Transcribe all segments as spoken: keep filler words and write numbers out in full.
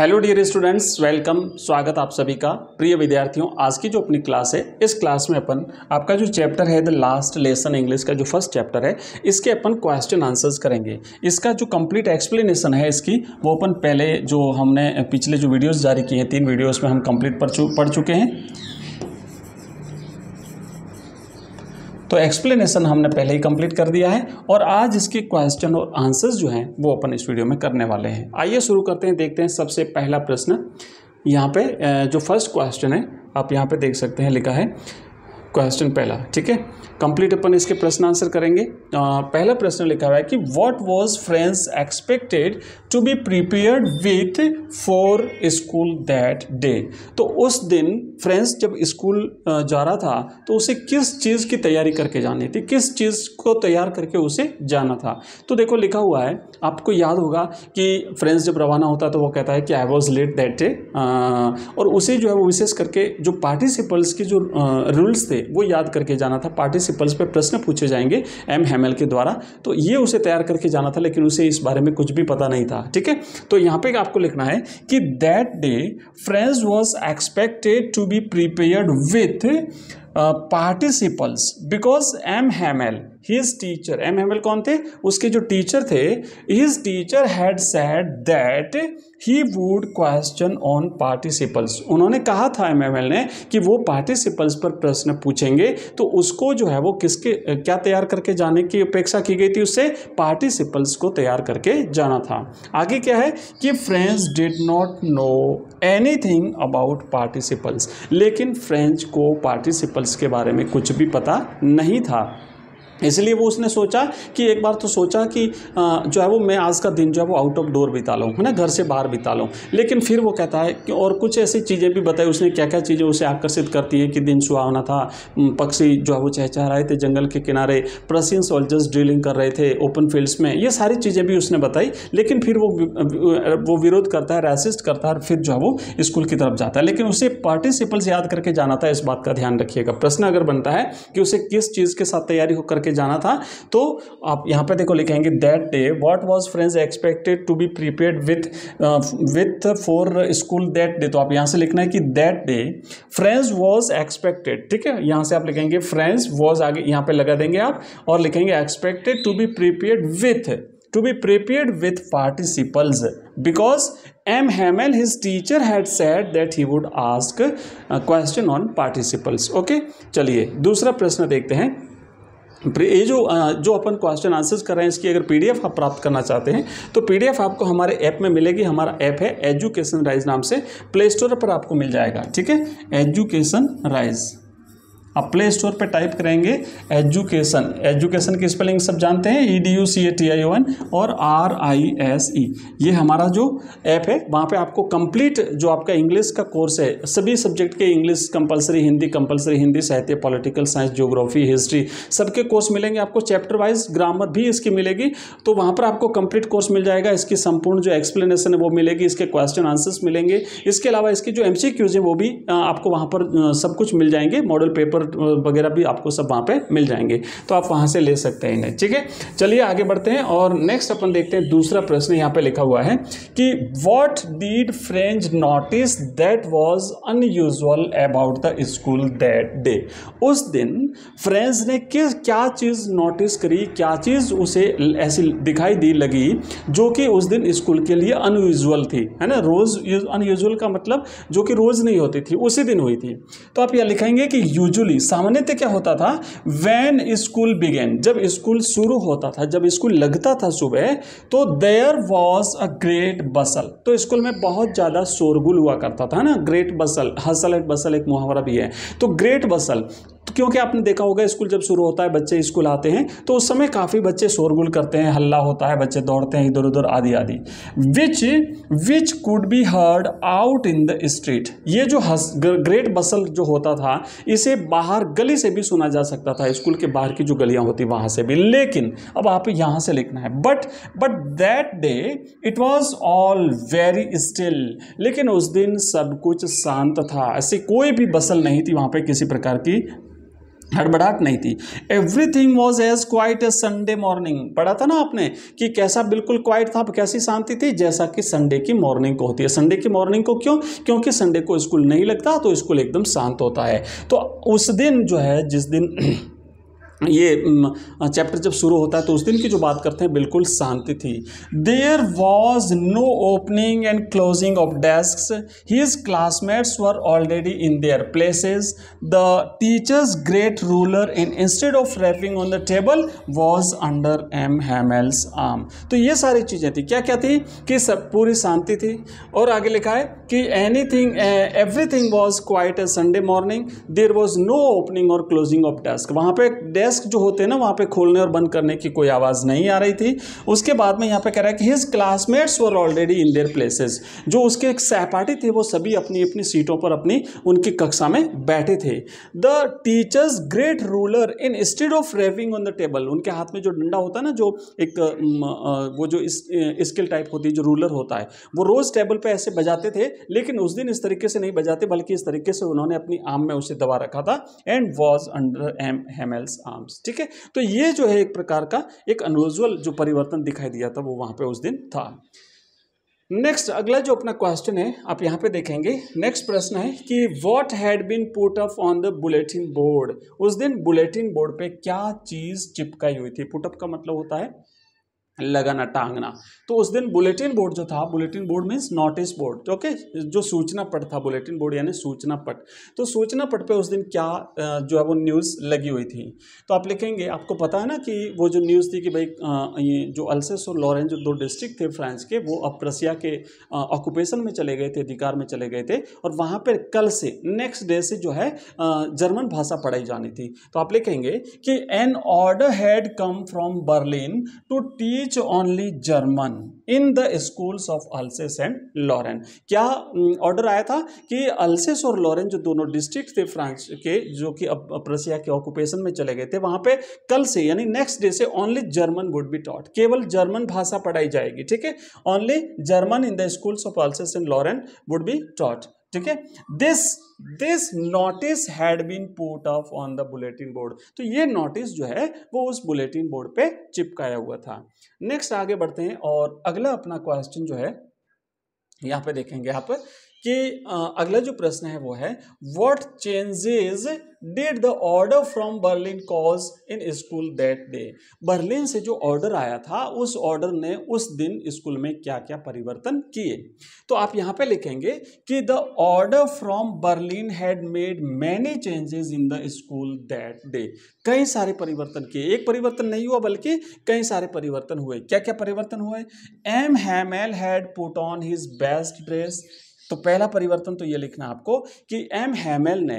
Hello dear students, welcome, स्वागत आप सभी का। प्रिय विद्यार्थियों, आज की जो अपनी क्लास है, इस क्लास में अपन आपका जो चैप्टर है द लास्ट लेसन इंग्लिश का जो फर्स्ट चैप्टर है, इसके अपन क्वेश्चन आंसर्स करेंगे। इसका जो कंप्लीट एक्सप्लेनेशन है इसकी वो अपन पहले जो हमने पिछले जो वीडियोस जारी किए हैं, तीन वीडियोज़ में हम कंप्लीट पढ़ चु, पढ़ चुके हैं, तो एक्सप्लेनेशन हमने पहले ही कंप्लीट कर दिया है। और आज इसके क्वेश्चन और आंसर्स जो हैं वो अपन इस वीडियो में करने वाले हैं। आइए शुरू करते हैं, देखते हैं। सबसे पहला प्रश्न यहाँ पे जो फर्स्ट क्वेश्चन है आप यहाँ पे देख सकते हैं, लिखा है क्वेश्चन पहला, ठीक है। कंप्लीट अपन इसके प्रश्न आंसर करेंगे। आ, पहला प्रश्न लिखा हुआ है कि what was friends expected to be prepared with for school that day. तो उस दिन फ्रेंड्स जब स्कूल जा रहा था तो उसे किस चीज़ की तैयारी करके जानी थी, किस चीज़ को तैयार करके उसे जाना था। तो देखो लिखा हुआ है, आपको याद होगा कि फ्रेंड्स जब रवाना होता है तो वो कहता है कि I was late that day, और उसे जो है वो विशेष करके जो पार्टिसिपल्स की जो रूल्स थे वो याद करके जाना था। पार्टिसिपल्स पे प्रश्न पूछे जाएंगे एम हैमल के द्वारा, तो ये उसे तैयार करके जाना था, लेकिन उसे इस बारे में कुछ भी पता नहीं था, ठीक है। तो यहाँ पे आपको लिखना है कि that day friends was expected to be prepared with participles because M Hamel his teacher, M Hamel कौन थे, उसके जो टीचर थे, his teacher had said that he would question on participles. उन्होंने कहा था एम हैमल ने कि वो पार्टिसिपल्स पर प्रश्न पूछेंगे, तो उसको जो है वो किसके क्या तैयार करके जाने की अपेक्षा की गई थी, उससे पार्टिसिपल्स को तैयार करके जाना था। आगे क्या है कि friends did not know anything about participles, लेकिन फ्रेंड्स को पार्टिसिपल्स के बारे में कुछ भी पता नहीं था, इसलिए वो उसने सोचा कि एक बार तो सोचा कि जो है वो मैं आज का दिन जो है वो आउट ऑफ डोर बिता लूँ, है ना, घर से बाहर बिता लूँ। लेकिन फिर वो कहता है कि और कुछ ऐसी चीज़ें भी बताई उसने, क्या क्या चीज़ें उसे आकर्षित करती है कि दिन सुहावना था, पक्षी जो है वो चहचहा रहे थे जंगल के किनारे, प्रशियन सोल्जर्स ड्रिलिंग कर रहे थे ओपन फील्ड्स में, ये सारी चीज़ें भी उसने बताई। लेकिन फिर वो वो विरोध करता है, रेसिस्ट करता है, फिर जो है वो स्कूल की तरफ जाता है। लेकिन उसे पार्टिसिपल्स याद करके जाना था, इस बात का ध्यान रखिएगा। प्रश्न अगर बनता है कि उसे किस चीज़ के साथ तैयारी होकर जाना था, तो आप यहां पे देखो लिखेंगे that day what was friends expected to be prepared with with for school that day. तो आप यहां से लिखना है कि that day friends was expected, ठीक है, यहां से आप लिखेंगे फ्रेंड्स वाज, आगे यहां पे लगा देंगे आप, और लिखेंगे expected to be prepared with to be prepared with participles because M Hamel his teacher had said that he would ask question on participles. Okay, चलिए दूसरा प्रश्न देखते हैं। ये जो जो अपन क्वेश्चन आंसर्स कर रहे हैं इसकी अगर पीडीएफ आप प्राप्त करना चाहते हैं तो पीडीएफ आपको हमारे ऐप में मिलेगी। हमारा ऐप है एजुकेशन राइज नाम से, प्ले स्टोर पर आपको मिल जाएगा, ठीक है। एजुकेशन राइज आप प्ले स्टोर पर टाइप करेंगे एजुकेशन, एजुकेशन की स्पेलिंग सब जानते हैं, E D U C A T I O N और आर आई एस ई, ये हमारा जो ऐप है। वहाँ पे आपको कंप्लीट जो आपका इंग्लिश का कोर्स है, सभी सब्जेक्ट के, English compulsory, Hindi compulsory, Hindi साहित्य, पॉलिटिकल साइंस, ज्योग्राफी, हिस्ट्री, सबके कोर्स मिलेंगे आपको। चैप्टर वाइज ग्रामर भी इसकी मिलेगी, तो वहाँ पर आपको कंप्लीट कोर्स मिल जाएगा। इसकी संपूर्ण जो एक्सप्लेनेशन है वो मिलेगी, इसके क्वेश्चन आंसर्स मिलेंगे, इसके अलावा इसके जो एम सी क्यूज हैं वो भी आपको वहाँ पर सब कुछ मिल जाएंगे, मॉडल पेपर वगैरह भी आपको सब वहां पे मिल जाएंगे, तो आप वहां से ले सकते हैं इन्हें, ठीक है। चलिए आगे बढ़ते हैं और नेक्स्ट अपन देखते हैं। दूसरा प्रश्न यहाँ पे लिखा हुआ है कि what did friends notice that was unusual about the school that day. उस दिन फ्रेंड्स ने किस क्या चीज नोटिस करी, क्या चीज उसे ऐसी दिखाई दी लगी जो कि उस दिन स्कूल के लिए अनयूजुअल थी, है ना। रोज अनयूजुअल का मतलब जो कि रोज नहीं होती थी, उसी दिन हुई थी। तो आप यह लिखेंगे कि यूजुअल, सामान्यतः क्या होता था, व्हेन स्कूल बिगेन, जब स्कूल शुरू होता था, जब स्कूल लगता था सुबह, तो there was a great bustle, तो स्कूल में बहुत ज्यादा शोरगुल हुआ करता था ना, great bustle, hustle and bustle एक मुहावरा भी है। तो ग्रेट बसल क्योंकि आपने देखा होगा स्कूल जब शुरू होता है, बच्चे स्कूल आते हैं तो उस समय काफ़ी बच्चे शोरगुल करते हैं, हल्ला होता है, बच्चे दौड़ते हैं इधर उधर आदि आदि। Which which could be heard out in the street, ये जो हस, ग्रेट बसल जो होता था इसे बाहर गली से भी सुना जा सकता था, स्कूल के बाहर की जो गलियां होती वहां से भी। लेकिन अब आप यहाँ से लिखना है but but that day it was all very still, लेकिन उस दिन सब कुछ शांत था, ऐसी कोई भी बसल नहीं थी वहाँ पर किसी प्रकार की हड़बड़ाहट नहीं थी। Everything was as quiet as Sunday morning, पढ़ा था ना आपने कि कैसा बिल्कुल क्वाइट था, कैसी शांति थी, जैसा कि संडे की मॉर्निंग को होती है। संडे की मॉर्निंग को क्यों? क्योंकि संडे को स्कूल नहीं लगता तो स्कूल एकदम शांत होता है। तो उस दिन जो है, जिस दिन ये चैप्टर जब शुरू होता है तो उस दिन की जो बात करते हैं बिल्कुल शांति थी। There was no opening and closing of desk, his classmates were already in their places, the teacher's great ruler and instead of rapping on the table was under M Hamel's arm. तो ये सारी चीज़ें थी। क्या क्या थी कि सब पूरी शांति थी। और आगे लिखा है कि anything everything was quiet as Sunday morning, there was no opening और क्लोजिंग ऑफ डेस्क। वहाँ पे डेस्क जो होते हैं ना, वहाँ पे खोलने और बंद करने की कोई आवाज़ नहीं आ रही थी। उसके बाद में यहाँ पे कह रहा है कि his classmates were already in their places, जो उसके सहपाठी थे वो सभी अपनी अपनी सीटों पर अपनी उनकी कक्षा में बैठे थे। The teacher's great ruler instead of raving on the table, उनके हाथ में जो डंडा होता है ना, जो एक वो जो स्किल टाइप होती है, जो रूलर होता है, वो रोज़ टेबल पर ऐसे बजाते थे, लेकिन उस दिन इस तरीके से नहीं बजाते, बल्कि इस तरीके से उन्होंने अपनी आम में उसे दबा रखा था। And was under M Hamel's arms, ठीक है। तो ये जो है एक प्रकार का एक अनयूजुअल जो परिवर्तन दिखाई दिया था वो वहाँ पे उस दिन था। नेक्स्ट, अगला जो अपना क्वेश्चन है आप यहाँ पे देखेंगे। नेक्स्ट प्रश्न है कि what had been put up on the bulletin board, उस दिन बुलेटिन बोर्ड पे क्या चीज़ चिपकाई हुई थी। पुटअप का मतलब होता है लगाना, टांगना। तो उस दिन बुलेटिन बोर्ड जो था, bulletin board means notice board, okay, जो सूचना पट था, बुलेटिन बोर्ड यानी सूचना पट। तो सूचना पट पे उस दिन क्या जो है वो न्यूज़ लगी हुई थी। तो आप लिखेंगे, आपको पता है ना कि वो जो न्यूज़ थी कि भाई ये जो अल्सेस और लॉरेंस जो दो डिस्ट्रिक्ट थे फ्रांस के, वो अब प्रसिया के ऑक्यूपेशन में चले गए थे, अधिकार में चले गए थे, और वहाँ पर कल से, नेक्स्ट डे से जो है जर्मन भाषा पढ़ाई जानी थी। तो आप लिखेंगे कि an order had come from Berlin to teach only German in the schools of Alsace and Lorraine. क्या ऑर्डर आया था कि अल्सेस और लॉरेन जो दोनों डिस्ट्रिक्ट थे फ्रांस के, जो कि अब प्रसिया के ऑक्यूपेशन में चले गए थे, वहां पे कल से यानी नेक्स्ट डे से only German would be taught, केवल जर्मन भाषा पढ़ाई जाएगी, ठीक है। Only German in the schools of Alsace and Lorraine would be taught, ठीक है। This this notice had been put up on the bulletin board, तो ये नोटिस जो है वो उस बुलेटिन बोर्ड पे चिपकाया हुआ था। नेक्स्ट आगे बढ़ते हैं और अगला अपना क्वेश्चन जो है यहाँ पे देखेंगे आप कि अगला जो प्रश्न है वो है what changes did the order from Berlin cause in school that day. Berlin से जो ऑर्डर आया था उस ऑर्डर ने उस दिन स्कूल में क्या क्या परिवर्तन किए। तो आप यहाँ पे लिखेंगे कि the order from Berlin had made many changes in the school that day. कई सारे परिवर्तन किए, एक परिवर्तन नहीं हुआ बल्कि कई सारे परिवर्तन हुए। क्या क्या परिवर्तन हुए? M Hamel had put on his best dress, तो पहला परिवर्तन तो ये लिखना आपको कि एम हैमेल ने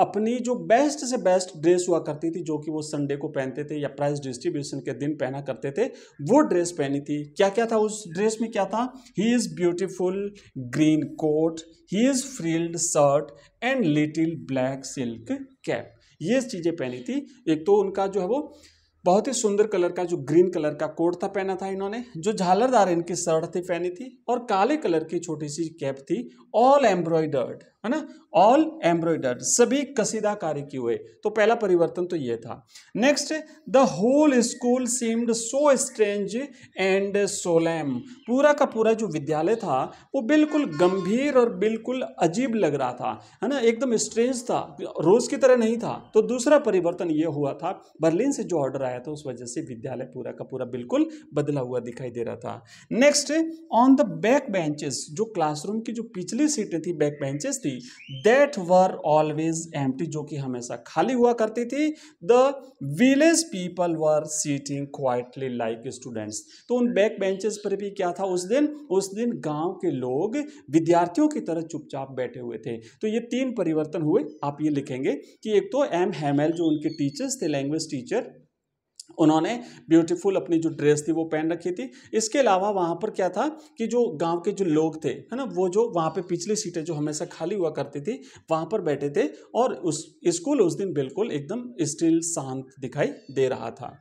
अपनी जो बेस्ट से बेस्ट ड्रेस हुआ करती थी, जो कि वो संडे को पहनते थे या प्राइस डिस्ट्रीब्यूशन के दिन पहना करते थे, वो ड्रेस पहनी थी। क्या क्या था उस ड्रेस में? क्या था? He is beautiful green coat, he is frilled shirt and little black silk cap, ये चीज़ें पहनी थी। एक तो उनका जो है वो बहुत ही सुंदर कलर का जो ग्रीन कलर का कोट था पहना था इन्होंने, जो झालरदार इनकी शर्ट थी पहनी थी, और काले कलर की छोटी सी कैप थी, ऑल एम्ब्रॉयडर्ड, है ना, ऑल एम्ब्रॉयडर्ड, सभी कसीदाकारी की हुए। तो पहला परिवर्तन तो ये था। Next, the whole school seemed so strange and solemn, पूरा का पूरा जो विद्यालय था वो बिल्कुल गंभीर और बिल्कुल अजीब लग रहा था, है ना, एकदम स्ट्रेंज था, रोज की तरह नहीं था। तो दूसरा परिवर्तन ये हुआ था, बर्लिन से जो ऑर्डर आया था उस वजह से विद्यालय पूरा का पूरा बिल्कुल बदला हुआ दिखाई दे रहा था। Next, on the back benches, जो क्लासरूम की जो पिछली सीटें थी, बैक बेंचेस थी, That were always empty, जो कि हमेशा खाली हुआ करती थी। The village people were sitting quietly like students, तो उन बैक बेंचेस पर भी क्या था उस दिन, उस दिन गांव के लोग विद्यार्थियों की तरह चुपचाप बैठे हुए थे। तो ये तीन परिवर्तन हुए। आप ये लिखेंगे कि एक तो एम हैमेल जो उनके टीचर्स थे, लैंग्वेज टीचर, उन्होंने ब्यूटीफुल अपनी जो ड्रेस थी वो पहन रखी थी। इसके अलावा वहाँ पर क्या था कि जो गांव के जो लोग थे, है ना, वो जो वहाँ पे पिछली सीटें जो हमेशा खाली हुआ करती थी वहाँ पर बैठे थे, और उस स्कूल उस दिन बिल्कुल एकदम स्टिल शांत दिखाई दे रहा था।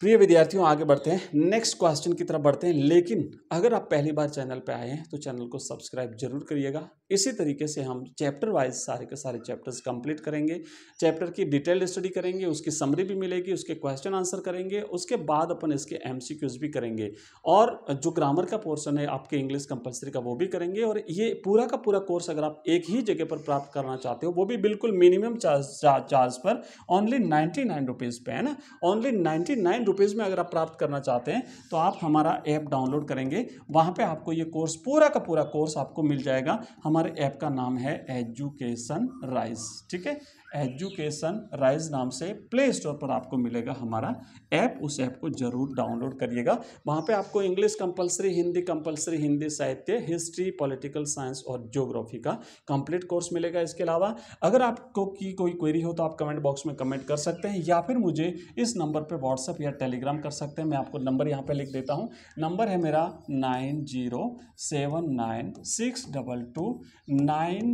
प्रिय विद्यार्थियों, आगे बढ़ते हैं, नेक्स्ट क्वेश्चन की तरफ बढ़ते हैं। लेकिन अगर आप पहली बार चैनल पर आए हैं तो चैनल को सब्सक्राइब जरूर करिएगा। इसी तरीके से हम चैप्टर वाइज सारे के सारे चैप्टर्स कंप्लीट करेंगे, चैप्टर की डिटेल्ड स्टडी करेंगे, उसकी समरी भी मिलेगी, उसके क्वेश्चन आंसर करेंगे, उसके बाद अपन इसके एमसीक्यूज भी करेंगे और जो ग्रामर का पोर्शन है आपके इंग्लिश कंपल्सरी का वो भी करेंगे। और ये पूरा का पूरा कोर्स अगर आप एक ही जगह पर प्राप्त करना चाहते हो, वो भी बिल्कुल मिनिमम चार्ज चार्ज पर, ओनली नाइन्टी नाइन रुपीज़ पे, है ना, ओनली नाइन्टी नाइन रुपीज़ में अगर आप प्राप्त करना चाहते हैं तो आप हमारा ऐप डाउनलोड करेंगे, वहाँ पे आपको ये कोर्स पूरा का पूरा कोर्स आपको मिल जाएगा। हमारे ऐप का नाम है एजुकेशन राइज, ठीक है, एजुकेशन राइज नाम से प्ले स्टोर पर आपको मिलेगा हमारा ऐप, उस ऐप को जरूर डाउनलोड करिएगा। वहाँ पे आपको English compulsory, Hindi compulsory, Hindi साहित्य, हिस्ट्री, पॉलिटिकल साइंस और ज्योग्राफी का कंप्लीट कोर्स मिलेगा। इसके अलावा अगर आपको की कोई क्वेरी हो तो आप कमेंट बॉक्स में कमेंट कर सकते हैं या फिर मुझे इस नंबर पर व्हाट्सअप या टेलीग्राम कर सकते हैं। मैं आपको नंबर यहाँ पर लिख देता हूँ, नंबर है मेरा nine zero seven nine six double two nine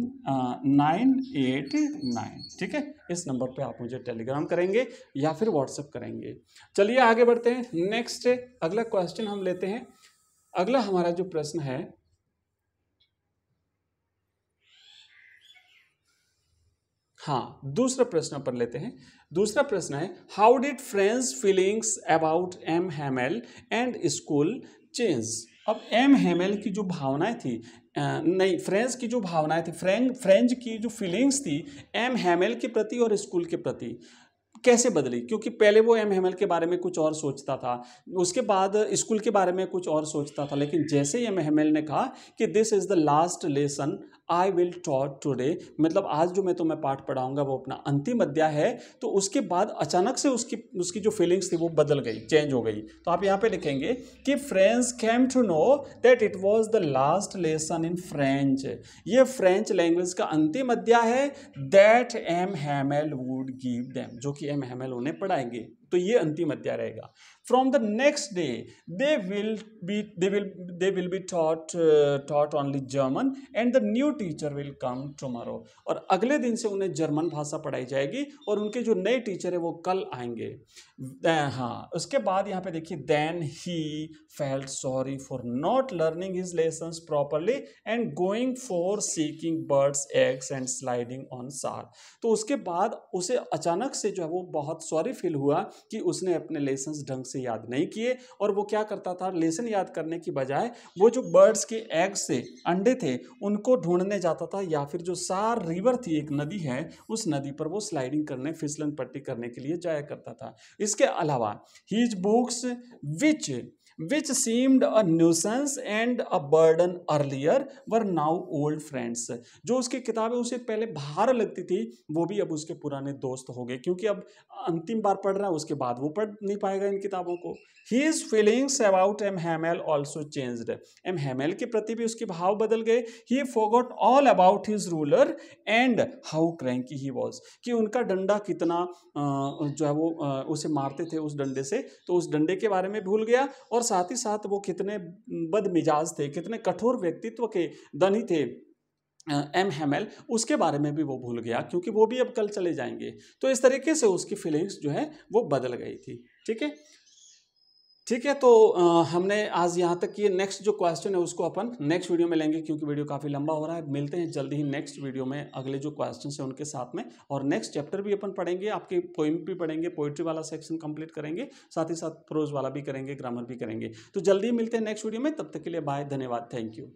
nine eight nine, ठीक है। इस नंबर पे आप मुझे टेलीग्राम करेंगे या फिर व्हाट्सएप करेंगे। चलिए आगे बढ़ते हैं, नेक्स्ट अगला क्वेश्चन हम लेते हैं। अगला हमारा जो प्रश्न है, हाँ दूसरा प्रश्न पर लेते हैं। दूसरा प्रश्न है, how did friends feelings about M Hamel and school change. अब एम हैमेल की जो भावनाएं थी, नहीं, फ्रेंच की जो भावनाएं थी, फ्रेंच फ्रेंच की जो फीलिंग्स थी एम हैमेल के प्रति और स्कूल के प्रति कैसे बदली, क्योंकि पहले वो एम हैमेल के बारे में कुछ और सोचता था, उसके बाद स्कूल के बारे में कुछ और सोचता था, लेकिन जैसे ही एम हैमेल ने कहा कि this is the last lesson I will taught today, मतलब आज जो मैं तुम्हें पाठ पढ़ाऊंगा वो अपना अंतिम अध्याय है, तो उसके बाद अचानक से उसकी उसकी जो फीलिंग्स थी वो बदल गई, चेंज हो गई। तो आप यहाँ पे लिखेंगे कि friends came to know that it was the last lesson in French, ये फ्रेंच लैंग्वेज का अंतिम अध्याय है, that M Hamel would give them, जो कि एम हैमेल उन्हें पढ़ाएंगे, तो ये अंतिम अध्याय रहेगा। From the next day they will be they will they will be taught taught only German and the new teacher will come tomorrow, और अगले दिन से उन्हें जर्मन भाषा पढ़ाई जाएगी और उनके जो नए टीचर है वो कल आएंगे। हाँ, उसके बाद यहाँ पे देखिए, then he felt sorry for not learning his lessons properly and going for seeking birds eggs and sliding on Saar, तो उसके बाद उसे अचानक से जो है वो बहुत सॉरी फील हुआ कि उसने अपने लेसन्स ढंग से याद नहीं किए, और वो क्या करता था, लेसन याद करने की बजाय वो जो बर्ड्स के एग्स से अंडे थे उनको ढूंढने जाता था, या फिर जो सार रिवर थी, एक नदी है, उस नदी पर वो स्लाइडिंग करने, फिसलन पट्टी करने के लिए जाया करता था। इसके अलावा his books which which seemed a nuisance and a burden earlier were now old friends, जो उसकी किताबें उसे पहले भार लगती थी वो भी अब उसके पुराने दोस्त हो गए, क्योंकि अब अंतिम बार पढ़ रहा है, उसके बाद वो पढ़ नहीं पाएगा इन किताबों को। His feelings about M. Hamel also changed, M. Hamel के प्रति भी उसके भाव बदल गए। He forgot all about his ruler and how cranky he was, कि उनका डंडा कितना जो है वो उसे मारते थे उस डंडे से, तो उस डंडे के बारे में भूल गया, और साथ ही साथ वो कितने बदमिजाज थे, कितने कठोर व्यक्तित्व के धनी थे एम हैमेल, उसके बारे में भी वो भूल गया, क्योंकि वो भी अब कल चले जाएंगे। तो इस तरीके से उसकी फीलिंग्स जो है वो बदल गई थी, ठीक है ठीक है। तो आ, हमने आज यहाँ तक ये नेक्स्ट जो क्वेश्चन है उसको अपन नेक्स्ट वीडियो में लेंगे, क्योंकि वीडियो काफ़ी लंबा हो रहा है। मिलते हैं जल्दी ही नेक्स्ट वीडियो में अगले जो क्वेश्चन है उनके साथ में, और नेक्स्ट चैप्टर भी अपन पढ़ेंगे, आपके पोइम भी पढ़ेंगे, पोइट्री वाला सेक्शन कंप्लीट करेंगे, साथ ही साथ प्रोज वाला भी करेंगे, ग्रामर भी करेंगे। तो जल्दी ही मिलते हैं नेक्स्ट वीडियो में, तब तक के लिए बाय, धन्यवाद, थैंक यू।